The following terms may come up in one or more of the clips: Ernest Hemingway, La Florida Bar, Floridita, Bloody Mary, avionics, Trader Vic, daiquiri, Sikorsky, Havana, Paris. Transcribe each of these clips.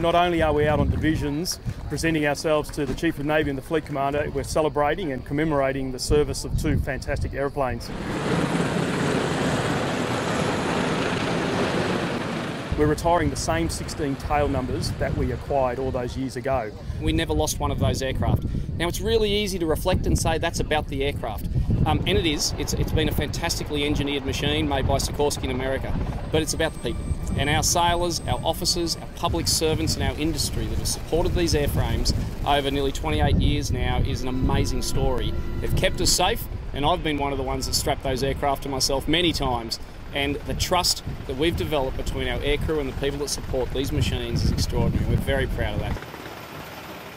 Not only are we out on divisions presenting ourselves to the Chief of Navy and the Fleet Commander, we're celebrating and commemorating the service of two fantastic aeroplanes. We're retiring the same 16 tail numbers that we acquired all those years ago. We never lost one of those aircraft. Now it's really easy to reflect and say that's about the aircraft. And it is. It's been a fantastically engineered machine made by Sikorsky in America. But it's about the people. And our sailors, our officers, our public servants and our industry that have supported these airframes over nearly 28 years now is an amazing story. They've kept us safe, and I've been one of the ones that strapped those aircraft to myself many times. And the trust that we've developed between our aircrew and the people that support these machines is extraordinary. We're very proud of that.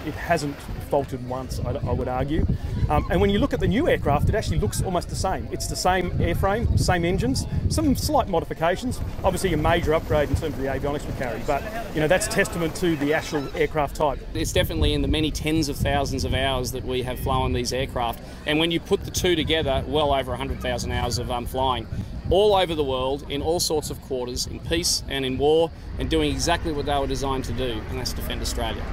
It hasn't faltered once, I would argue. And when you look at the new aircraft, it actually looks almost the same. It's the same airframe, same engines, some slight modifications. Obviously a major upgrade in terms of the avionics we carry, but you know, that's testament to the actual aircraft type. It's definitely in the many tens of thousands of hours that we have flown these aircraft. And when you put the two together, well over 100,000 hours of flying. All over the world, in all sorts of quarters, in peace and in war, and doing exactly what they were designed to do, and that's defend Australia.